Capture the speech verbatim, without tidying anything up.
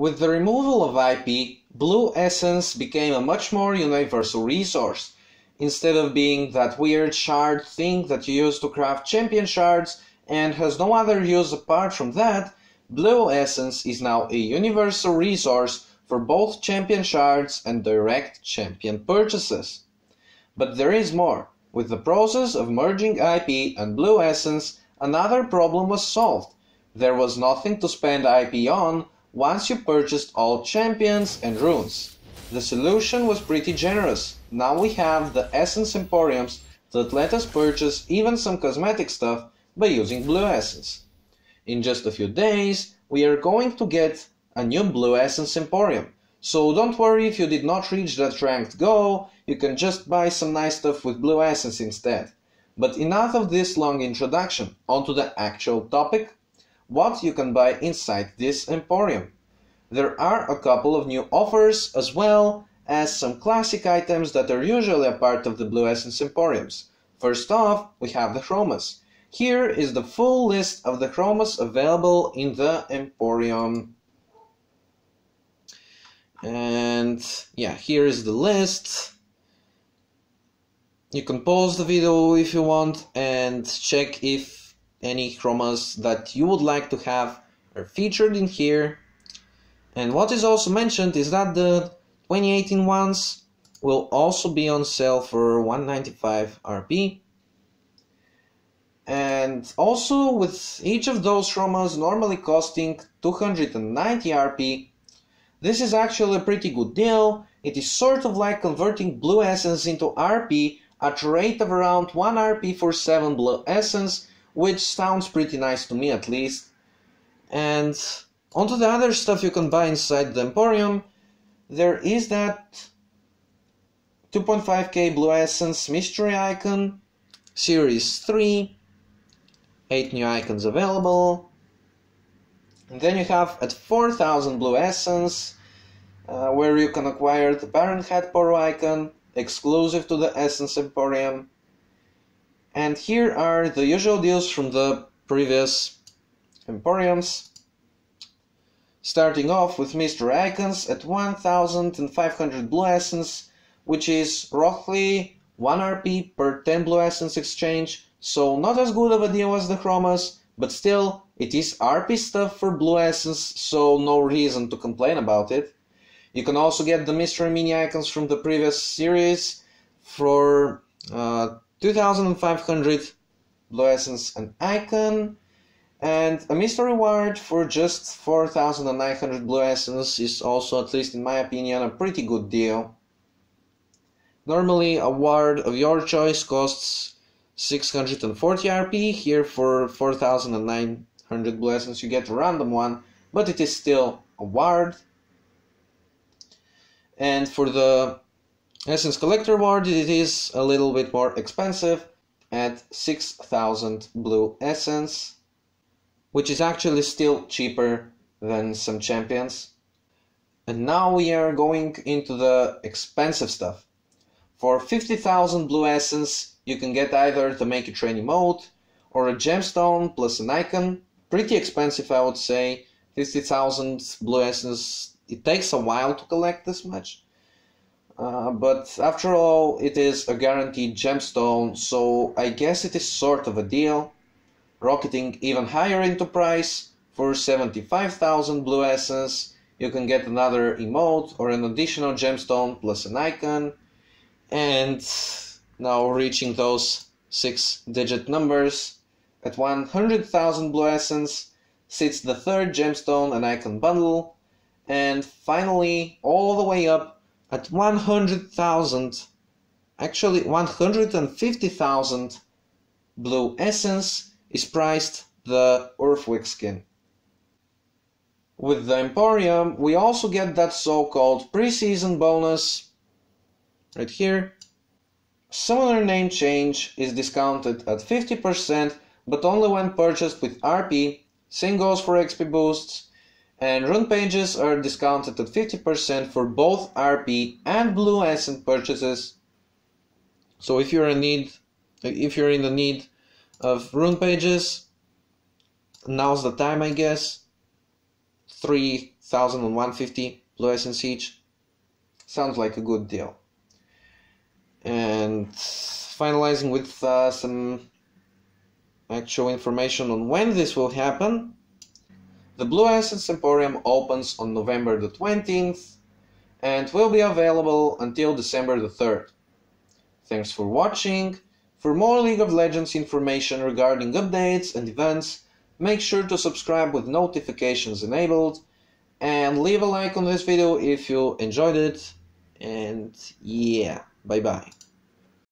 With the removal of I P, Blue Essence became a much more universal resource. Instead of being that weird shard thing that you use to craft champion shards and has no other use apart from that, Blue Essence is now a universal resource for both champion shards and direct champion purchases. But there is more. With the process of merging I P and Blue Essence, another problem was solved. There was nothing to spend I P on once you purchased all champions and runes. The solution was pretty generous. Now we have the Essence Emporiums that let us purchase even some cosmetic stuff by using Blue Essence. In just a few days, we are going to get a new Blue Essence Emporium. So don't worry if you did not reach that ranked goal, you can just buy some nice stuff with Blue Essence instead. But enough of this long introduction, onto the actual topic. What you can buy inside this emporium. There are a couple of new offers as well as some classic items that are usually a part of the Blue Essence emporiums. First off, we have the Chromas. Here is the full list of the Chromas available in the emporium. And yeah, here is the list. You can pause the video if you want and check if any Chromas that you would like to have are featured in here. And what is also mentioned is that the twenty eighteen ones will also be on sale for one ninety-five R P. And also, with each of those Chromas normally costing two ninety R P, this is actually a pretty good deal. It is sort of like converting Blue Essence into R P at a rate of around one R P for seven Blue Essence, which sounds pretty nice to me at least. And onto the other stuff you can buy inside the Emporium, there is that two point five K Blue Essence Mystery Icon, Series three, eight new icons available. And then you have at four thousand Blue Essence, uh, where you can acquire the Baron Hat Poro icon, exclusive to the Essence Emporium. And here are the usual deals from the previous emporiums. Starting off with mystery icons at one thousand five hundred Blue Essence, which is roughly one R P per ten Blue Essence exchange, so not as good of a deal as the Chromas, but still, it is R P stuff for Blue Essence, so no reason to complain about it. You can also get the mystery mini icons from the previous series for uh, two thousand five hundred Blue Essence and icon, and a mystery ward for just four thousand nine hundred Blue Essence is also, at least in my opinion, a pretty good deal. Normally a ward of your choice costs six forty R P, here for four thousand nine hundred Blue Essence you get a random one, but it is still a ward. And for the Essence Collector Ward, it is a little bit more expensive at six thousand Blue Essence, which is actually still cheaper than some champions. And now we are going into the expensive stuff. For fifty thousand Blue Essence, you can get either the Make It Rain emote or a gemstone plus an icon. Pretty expensive, I would say. fifty thousand Blue Essence, it takes a while to collect this much. Uh, but after all, it is a guaranteed gemstone, so I guess it is sort of a deal. Rocketing even higher into price, for seventy-five thousand Blue Essence, you can get another emote or an additional gemstone plus an icon. And now reaching those six digit numbers, at one hundred thousand Blue Essence sits the third gemstone and icon bundle. And finally, all the way up, at one hundred thousand, actually one hundred fifty thousand Blue Essence is priced the Earthwick skin. With the Emporium, we also get that so-called pre-season bonus right here. Summoner name change is discounted at fifty percent, but only when purchased with R P. Same goes for X P boosts. And rune pages are discounted at fifty percent for both R P and Blue Essence purchases. So if you're in need, if you're in the need of rune pages, now's the time, I guess. three thousand one hundred fifty Blue Essence each. Sounds like a good deal. And finalizing with uh, some actual information on when this will happen. The Blue Essence Emporium opens on November the twentieth and will be available until December the third. Thanks for watching. For more League of Legends information regarding updates and events, make sure to subscribe with notifications enabled, and leave a like on this video if you enjoyed it, and yeah, bye bye.